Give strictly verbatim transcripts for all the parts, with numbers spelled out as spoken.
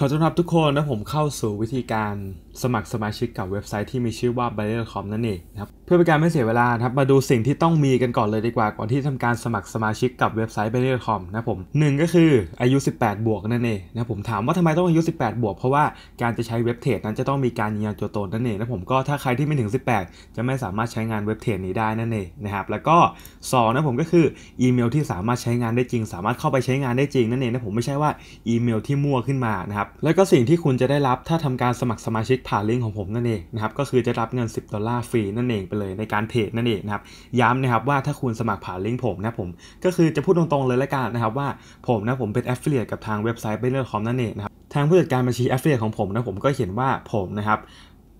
ขอต้อนรับทุกคนนะผมเข้าสู่วิธีการสมัครสมาชิกกับเว็บไซต์ที่มีชื่อว่า ไบนาย ดอท คอม นั่นเองนะครับเพื่อเป็นการไม่เสียเวลาครับมาดูสิ่งที่ต้องมีกันก่อนเลยดีกว่าก่อนที่ทำการสมัครสมาชิกกับเว็บไซต์ ไบนาย ดอท คอม นะผมหนึ่งก็คืออายุสิบแปดบวกนั่นเองนะผมถามว่าทำไมต้องอายุสิบแปดบวกเพราะว่าการจะใช้เว็บเทรดนั้นจะต้องมีการยืนยันตัวตนนั่นเองนะผมก็ถ้าใครที่ไม่ถึงสิบแปดจะไม่สามารถใช้งานเว็บเทรดนี้ได้นั่นเองนะครับแล้วก็สองนะผมก็คืออีเมลที่สามารถใช้งานได้จริงสามารถเข้าไปใช้งานได้จริงนั่นเองนะผมไม่ใช่ว่าอีเมลที่มั่วขึ้นมานะครับแล้วก็สิ่งที่คุณจะได้รับถ้าทำการสมัครสมาชิกผ่านลิงก์ของผมนั่นเองนะครับก็คือจะรับเงินสิบดอลลาร์ฟรีนั่นเองไปเลยในการเทรดนั่นเองนะครับย้ำนะครับว่าถ้าคุณสมัครผ่านลิงก์ผมนะผมก็คือจะพูดตรงๆเลยละกันนะครับว่าผมนะผมเป็น affiliate กับทางเว็บไซต์ ไบนาย ดอท คอม นั่นเองนะครับทางผู้จัดการบัญชี affiliate ของผมนะผมก็เห็นว่าผมนะครับ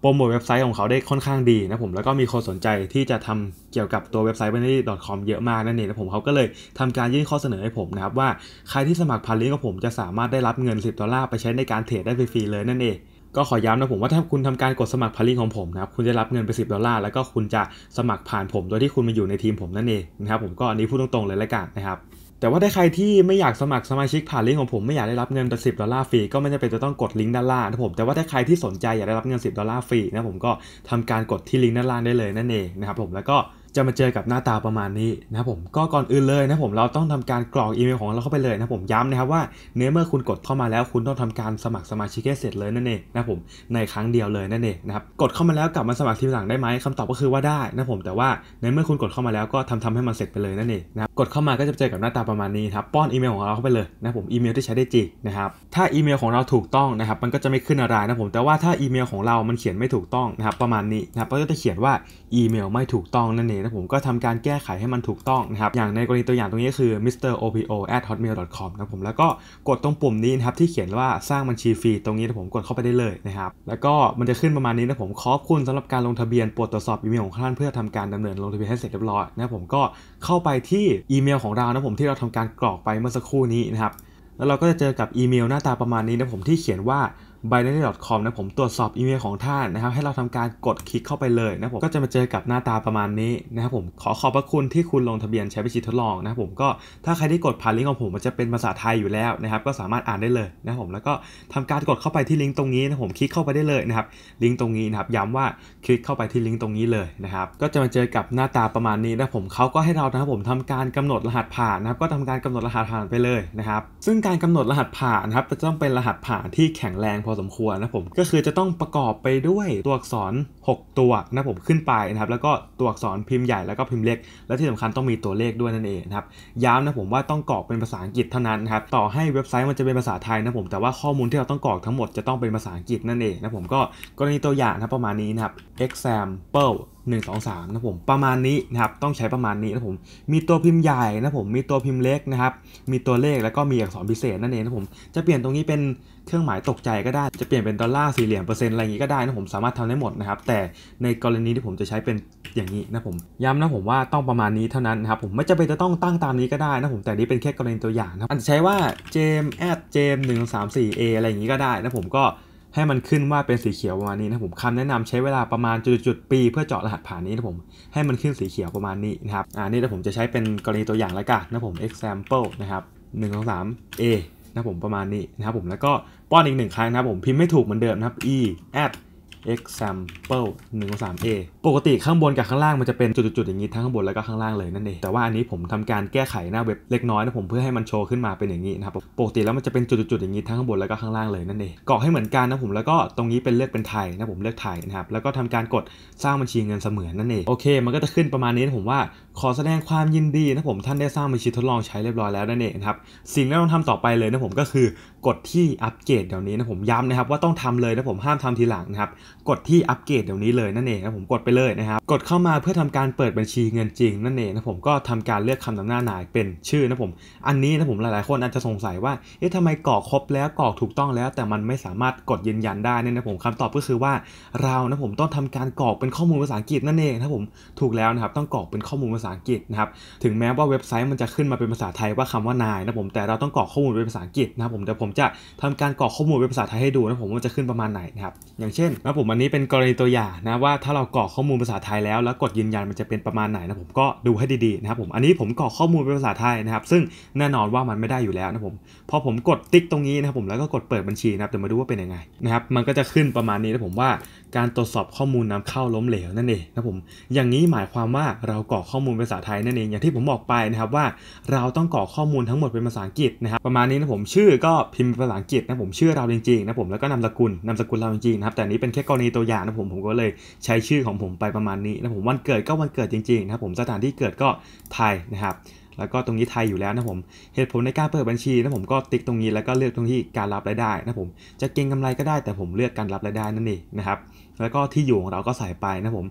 โปรโมทเว็บไซต์ของเขาได้ค่อนข้างดีนะผมแล้วก็มีคนสนใจที่จะทำเกี่ยวกับตัวเว็บไซต์ ไบนาย ดอท คอม เยอะมากนั่นเองนะผมเขาก็เลยทำการยื่นข้อเสนอให้ผมนะครับว่าใครที่สมัครผ่านลิงก์ของผมจะสามารถได้รับเงินสิบดอลลาร์ไปใช้ในการเทรดได้ฟรีๆเลยนั่นเองก็ขอย้ำนะผมว่าถ้าคุณทำการกดสมัครผ่านลิงก์ของผมนะครับคุณจะรับเงินไปสิบดอลลาร์แล้วก็คุณจะสมัครผ่านผมโดยที่คุณมาอยู่ในทีมผมนั่นเองนะครับผมก็อันนี้พูดตรงๆเลยละกันนะครับแต่ว่าถ้าใครที่ไม่อยากสมัครสมาชิกผ่านลิงก์ของผมไม่อยากได้รับเงินสิบดอลลาร์ฟรีก็ไม่จำเป็นจะต้องกดลิงก์ด้านล่างนะผมแต่ว่าถ้าใครที่สนใจอยากได้รับเงินสิบดอลลาร์ฟรีนะผมก็ทำการกดที่ลิงก์ด้านล่างได้เลยนั่นเองนะครับผมแล้วก็จะมาเจอกับหน้าตาประมาณนี้นะครับผมก็ก่อนอื่นเลยนะผมเราต้องทำการกรอกอีเมลของเราเข้าไปเลยนะผมย้ำนะครับว่าเนื้อเมื่อคุณกดเข้ามาแล้วคุณต้องทำการสมัครสมาชิกให้เสร็จเลยนั่นเองนะผมในครั้งเดียวเลยนั่นเองนะครับกดเข้ามาแล้วกลับมาสมัครทีหลังได้ไหมคำตอบก็คือว่าได้นะผมแต่ว่าในเมื่อคุณกดเข้ามาแล้วก็ทำทำให้มันเสร็จไปเลยนั่นเองนะครับกดเข้ามาก็จะเจอกับหน้าตาประมาณนี้ครับป้อนอีเมลของเราเข้าไปเลยนะผมอีเมลที่ใช้ได้จริงนะครับถ้าอีเมลของเราถูกต้องนะครับมันก็จะไม่ขึ้นอะไรนะผมแต่ว่าถ้าอีเมลของเรามันเขียนไม่ถูกต้องนะครับประมาณนี้นะครับก็จะเขียนว่าอีเมลไม่ถูกต้องนั่นเองนะผมก็ทำการแก้ไขให้มันถูกต้องนะครับอย่างในกรณีตัวอย่างตรงนี้คือ มิสเตอร์ โอ พี โอ แอท ฮอตเมล ดอท คอม นะผมแล้วก็กดตรงปุ่มนี้นะครับที่เขียนว่าสร้างบัญชีฟรีตรงนี้นะผมกดเข้าไปได้เลยนะครับแล้วก็มันจะขึ้นประมาณนี้นะผมขอบคุณสำหรับการลงทะเบียนโปรดตรวจสอบอีเมลของท่านเพื่อทำการดำเนินลงทะเบียนให้เสร็จเรียบร้อยนะผมก็เข้าไปที่อีเมลของเรานะผมที่เราทำการกรอกไปเมื่อสักครู่นี้นะครับแล้วเราก็จะเจอกับอีเมลหน้าตาประมาณนี้นะผมที่เขียนว่าไบนาย ดอท คอม นะผมตรวจสอบอีเมลของท่านนะครับให้เราทำการกดคลิกเข้าไปเลยนะผมก็จะมาเจอกับหน้าตาประมาณนี้นะครับผมขอขอบพระคุณที่คุณลงทะเบียนใช้บัญชีทดลองนะผมก็ถ้าใครที่กดผ่านลิงก์ของผมมันจะเป็นภาษาไทยอยู่แล้วนะครับก็สามารถอ่านได้เลยนะผมแล้วก็ทำการกดเข้าไปที่ลิงก์ตรงนี้นะผมคลิกเข้าไปได้เลยนะครับลิงก์ตรงนี้นะครับย้ำว่าคลิกเข้าไปที่ลิงก์ตรงนี้เลยนะครับก็จะมาเจอกับหน้าตาประมาณนี้นะผมเขาก็ให้เรานะครับผมทำการกำหนดรหัสผ่านนะครับก็ทำการกำหนดรหัสผ่านไปเลยนะครับซึ่งการกำหนดรหัสผ่านนะครับจะต้องเป็นรหัสผ่านที่แข็งแรงพอสมควรนะผมก็คือจะต้องประกอบไปด้วยตัวอักษรหกตัวนะผมขึ้นไปนะครับแล้วก็ตัวอักษรพิมพ์ใหญ่แล้วก็พิมพ์เล็กและที่สำคัญต้องมีตัวเลขด้วยนั่นเองนะครับย้ำนะผมว่าต้องกรอกเป็นภาษาอังกฤษเท่านั้นครับต่อให้เว็บไซต์มันจะเป็นภาษาไทยนะผมแต่ว่าข้อมูลที่เราต้องกรอกทั้งหมดจะต้องเป็นภาษาอังกฤษนั่นเองนะผมก็กรณีตัวอย่างนะประมาณนี้นะครับ example หนึ่ง สอง สามนะผมประมาณนี้นะครับต้องใช้ประมาณนี้นะผมมีตัวพิมพ์ใหญ่นะผมมีตัวพิมพ์เล็กนะครับมีตัวเลขแล้วก็มีอักษรพิเศษนั่นเองนะผมจะเปลี่ยนตรงนี้เป็นเครื่องหมายตกใจก็ได้จะเปลี่ยนเป็นดอลลาร์สี่เหลี่ยมเปอร์เซ็นต์อะไรอย่างนี้ก็ได้นะผมสามารถทำได้หมดนะครับแต่ในกรณีที่ผมจะใช้เป็นอย่างนี้นะผมย้ำนะผมว่าต้องประมาณนี้เท่านั้นนะครับผมไม่จำเป็นจะต้องตั้งตามนี้ก็ได้นะผมแต่นี้เป็นแค่กรณีตัวอย่างนะอาจจะใช้ว่า เจมส์ แอท เจมส์ หนึ่ง สาม สี่ เอ อะไรอย่างนี้ก็ได้นะผมก็ให้มันขึ้นว่าเป็นสีเขียวประมาณนี้นะผมคำแนะนำใช้เวลาประมาณจุดๆปีเพื่อเจาะรหัสผ่านนี้นะผมให้มันขึ้นสีเขียวประมาณนี้นะครับอ่านี่นะผมจะใช้เป็นกรณีตัวอย่างละกันนะผม example นะครับ หนึ่ง สอง สาม เอ นะผมประมาณนี้นะครับผมแล้วก็ป้อนอีกหนึ่งครั้งนะครับผมพิมพ์ไม่ถูกเหมือนเดิมนะครับ e at example หนึ่ง สอง สาม เอ ปกติข้างบนกับข้างล่างมันจะเป็นจุดๆอย่างนี้ทั้งข้างบนแล้วก็ข้างล่างเลยนั่นเองแต่ว่าอันนี้ผมทำการแก้ไขหน้าเว็บเล็กน้อยนะผมเพื่อให้มันโชว์ขึ้นมาเป็นอย่างนี้นะครับปกติแล้วมันจะเป็นจุดๆอย่างนี้ทั้งข้างบนแล้วก็ข้างล่างเลยนั่นเองกรอกให้เหมือนกันนะผมแล้วก็ตรงนี้เป็นเลือกเป็นไทยนะผมเลือกไทยนะครับแล้วก็ทำการกดสร้างบัญชีเงินเสมือนนั่นเองโอเคมันก็จะขึ้นประมาณนี้นะผมว่าขอแสดงความยินดีนะผมท่านได้สร้างบัญชีทดลองใช้เรียบร้อยแล้วนั่นเองครับสิ่งที่ต้องทำต่อไปเลยนะผมก็คือกดที่อัปเกรดเดี๋ยวนี้นะผมย้ำนะครับว่าต้องทำเลยนะผมห้ามทำทีหลังนะครับกดที่อัปเกรดเดี๋ยวนี้เลยนั่นเองนะผมกดไปเลยนะครับกดเข้ามาเพื่อทำการเปิดบัญชีเงินจริงนั่นเองนะผมก็ทำการเลือกคำนำหน้านายเป็นชื่อนะผมอันนี้นะผมหลายๆคนอาจจะสงสัยว่าเอ๊ะทำไมกรอกครบแล้วกรอกถูกต้องแล้วแต่มันไม่สามารถกดยืนยันได้เนี่ยนะผมคำตอบก็คือว่าเรานะผมต้องทำการกรอกเป็นข้อมูลภาษาอังกฤษนั่นเองนะผมถูกแล้วนะครับต้องกรอกเป็นข้อมูลภาษาอังกฤษนะครับถึงแม้ว่าเว็บไซต์มันจะขึ้นมาเป็นภาษาไทยว่าคำว่านายนะผมแต่เราต้องกรอกข้อมูลเป็นภาษาอังกฤษนะผมเดี๋ยวผมจะทำการกรอกข้อมูลเป็นภาษาไทยให้ดูนะผมว่าจะขึ้นประมาณไหนนะครับอย่างเช่นนะ ผมอันนี้เป็นกรณีตัวอย่างนะว่าถ้าเรากรอกข้อมูลภาษาไทยแล้วแล้วกดยืนยันมันจะเป็นประมาณไหนนะผมก็ดูให้ดีๆนะครับผมอันนี้ผมกรอกข้อมูลเป็นภาษาไทยนะครับซึ่งแน่นอนว่ามันไม่ได้อยู่แล้วนะผมพอผมกดติ๊กตรงนี้นะครับผมแล้วก็กดเปิดบัญชีนะครับเดี๋ยวมาดูว่าเป็นยังไงนะครับมันก็จะขึ้นประมาณนี้นะผมว่าการตรวจสอบข้อมูลนำเข้าล้มเหลวนั่นเองนะผมอย่างนี้หมายความว่าเรากรอกข้อมูลภาษาไทยนั่นเองอย่างที่ผมบอกไปนะครับว่าเราต้องกรอกข้อมูลทั้งหมดเป็นภาษาอังกฤษนะครับประมาณนี้นะผมชื่อก็พิมพ์ภาษาอังกฤษนะผมชื่อเราจริงๆนะผมแล้วก็นามสกุลนามสกุลเราจริงๆนะครับแต่นี้เป็นแค่กรณีตัวอย่างนะผมผมก็เลยใช้ชื่อของผมไปประมาณนี้นะผมวันเกิดก็วันเกิดจริงๆนะครับผมสถานที่เกิดก็ไทยนะครับแล้วก็ตรงนี้ไทยอยู่แล้วนะผมเหตุผลในการเปิดบัญชีนะผมก็ติ๊กตรงนี้แล้วก็เลือกตรงที่การรับรายได้นะผมจะเก็งกำไรก็ได้แต่ผมเลือกการรับรายได้นั่นเองนะครับแล้วก็ที่อยู่ของเราก็ใส่ไปนะผม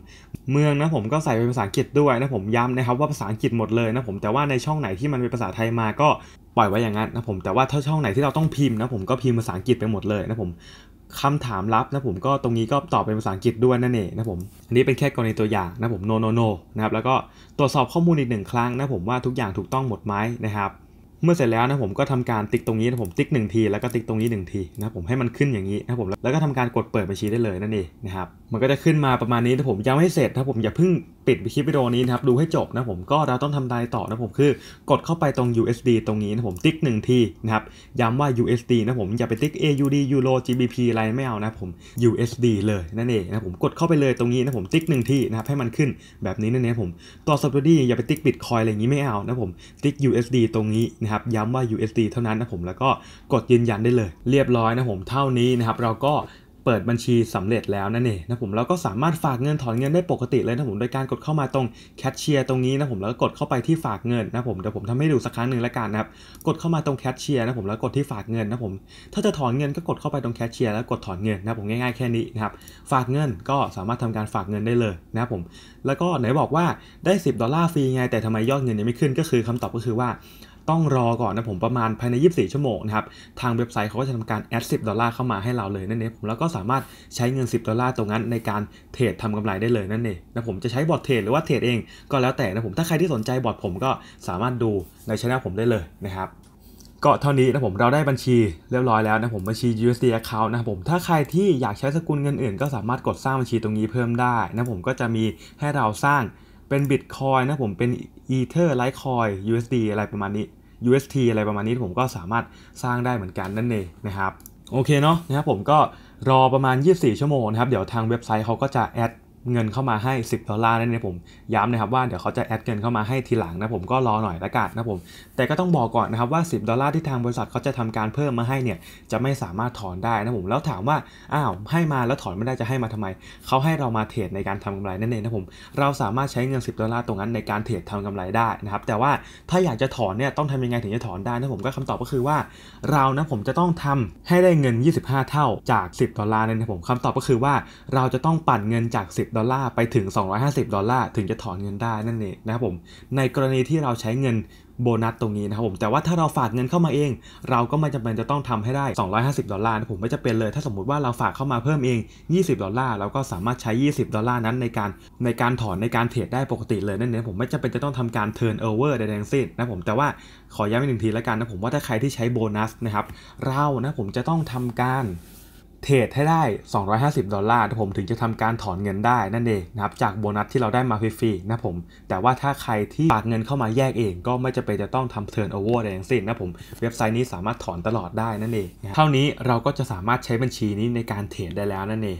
เมืองนะผมก็ใส่เป็นภาษาอังกฤษด้วยนะผมย้ำนะครับว่าภาษาอังกฤษหมดเลยนะผมแต่ว่าในช่องไหนที่มันเป็นภาษาไทยมาก็ปล่อยไว้อย่างนั้นนะผมแต่ว่าถ้าช่องไหนที่เราต้องพิมพ์นะผมก็พิมพ์ภาษาอังกฤษไปหมดเลยนะผมคำถามลับนะผมก็ตรงนี้ก็ตอบเป็นภาษาอังกฤษด้วยนั่นเองนะผมอันนี้เป็นแค่กรณีตัวอย่างนะผม no no no นะครับแล้วก็ตรวจสอบข้อมูลอีกหนึ่งครั้งนะผมว่าทุกอย่างถูกต้องหมดไหมนะครับเมื่อเสร็จแล้วนะผมก็ทำการติ๊กตรงนี้นะผมติ๊กหนึ่งทีแล้วก็ติ๊กตรงนี้หนึ่งทีนะผมให้มันขึ้นอย่างนี้นะผมแล้วก็ทำการกดเปิดบัญชีได้เลยนั่นเองนะครับมันก็จะขึ้นมาประมาณนี้นะผมยังไม่เสร็จนะผมอย่าเพิ่งปิดคลิปวิดีโอนี้นะครับดูให้จบนะผมก็เราต้องทำได้ต่อนะผมคือกดเข้าไปตรง ยู เอส ดี ตรงนี้นะผมติ๊กหนึ่งทีนะครับย้ำว่า ยู เอส ดี นะผมอย่าไปติ๊ก เอ ยู ดี Euro จี บี พี อะไรไม่เอานะผม ยู เอส ดี เลยนั่นเองนะผมกดเข้าไปเลยตรงนี้นะผมติ๊กหนึ่งทีนะครับให้มันขึ้นแบบนี้นั่นเองผมต่อสัปดาห์นี้อย่าไปติ๊ก Bitcoin อะไรอย่างนี้ไม่เอานะผมติ๊ก ยู เอส ดี ตรงนี้นะครับย้ำว่า ยู เอส ดี เท่านั้นนะผมแล้วก็กดยืนยันได้เลยเรียบร้อยนะผมเท่านี้นะครับเราก็เปิดบัญชีสำเร็จแล้วนั่นเองนะผมเราก็สามารถฝากเงินถอนเงินได้ปกติเลยนะผมโดยการกดเข้ามาตรงแคชเชียร์ตรงนี้นะผมแล้วก็กดเข้าไปที่ฝากเงินนะผมเดี๋ยวผมทำให้ดูสักครั้งหนึ่งละกันนะครับกดเข้ามาตรงแคชเชียร์นะผมแล้วกดที่ฝากเงินนะผมถ้าจะถอนเงินก็กดเข้าไปตรงแคชเชียร์แล้วกดถอนเงินนะผมง่ายๆแค่นี้นะครับฝากเงินก็สามารถทำการฝากเงินได้เลยนะผมแล้วก็ไหนบอกว่าได้สิบดอลลาร์ฟรีไงแต่ทำไมยอดเงินยังไม่ขึ้นก็คือคำตอบก็คือว่าต้องรอก่อนนะผมประมาณภายในยี่สิบสี่ชั่วโมงนะครับทางเว็บไซต์เขาก็จะทำการแอดสิบดอลลาร์เข้ามาให้เราเลยนั่นเองผมแล้วก็สามารถใช้เงินสิบดอลลาร์ตรงนั้นในการเทรดทำกำไรได้เลยนั่นเองนะผมจะใช้บอทเทรดหรือว่าเทรดเองก็แล้วแต่นะผมถ้าใครที่สนใจบอทผมก็สามารถดูในช่องผมได้เลยนะครับก็เท่านี้นะผมเราได้บัญชีเรียบร้อยแล้วนะผมบัญชี ยู เอส ดี Account นะผมถ้าใครที่อยากใช้สกุลเงินอื่นก็สามารถกดสร้างบัญชีตรงนี้เพิ่มได้นะผมก็จะมีให้เราสร้างเป็น Bitcoin นะผมเป็น Ether Litecoin ยู เอส ดี อะไรประมาณนี้ยู เอส ที อะไรประมาณนี้ผมก็สามารถสร้างได้เหมือนกันนั่นเองนะครับโอเคเนาะนะครับผมก็รอประมาณยี่สิบสี่ชั่วโมงนะครับเดี๋ยวทางเว็บไซต์เขาก็จะแอดเงินเข้ามาให้สิบดอลลาร์นั่นเองผมย้ำนะครับว่าเดี๋ยวเขาจะแอดเงินเข้ามาให้ทีหลังนะผมก็รอหน่อยละกันนะผมแต่ก็ต้องบอกก่อนนะครับว่าสิบดอลลาร์ที่ทางบริษัทเขาจะทำการเพิ่มมาให้เนี่ยจะไม่สามารถถอนได้นะผมแล้วถามว่าอ้าวให้มาแล้วถอนไม่ได้จะให้มาทำไมเขาให้เรามาเทรดในการทำกำไรนั่นเองนะผมเราสามารถใช้เงินสิบดอลลาร์ตรงนั้นในการเทรดทำกำไรได้นะครับแต่ว่าถ้าอยากจะถอนเนี่ยต้องทำยังไงถึงจะถอนได้นะผมก็คำตอบก็คือว่าเรานะผมจะต้องทำให้ได้เงินยี่สิบห้าเท่าจากสิบดอลลาร์นั่นเองผมคำตอบก็คือว่าเราจะต้องปั่นเงินจากสิบดอลลาร์ไปถึงสองร้อยห้าสิบดอลลาร์ถึงจะถอนเงินได้นั่นเองนะครับผมในกรณีที่เราใช้เงินโบนัสตรงนี้นะครับผมแต่ว่าถ้าเราฝากเงินเข้ามาเองเราก็ไม่จำเป็นจะต้องทำให้ได้สองร้อยห้าสิบดอลลาร์นะผมไม่จะเป็นเลยถ้าสมมุติว่าเราฝากเข้ามาเพิ่มเองยี่สิบดอลลาร์เราก็สามารถใช้ยี่สิบดอลลาร์นั้นในการในการถอนในการเทรดได้ปกติเลยนั่นเองผมไม่จำเป็นจะต้องทำการ turn over ใดๆทั้งสิ้นนะผมแต่ว่าขอย้ำอีกหนึ่งทีละกันนะผมว่าถ้าใครที่ใช้โบนัสนะครับเรานะผมจะต้องทำการเทรดให้ได้สองร้อยห้าสิบดอลลาร์ผมถึงจะทำการถอนเงินได้นั่นเองนะครับจากโบนัสที่เราได้มาฟรีๆนะผมแต่ว่าถ้าใครที่ฝากเงินเข้ามาแยกเองก็ไม่จะเป็นจะต้องทำ turn over อะไรทั้งสิ้นนะผมเว็บไซต์นี้สามารถถอนตลอดได้นั่นเองเท่านี้เราก็จะสามารถใช้บัญชีนี้ในการเทรดได้แล้วนั่นเอง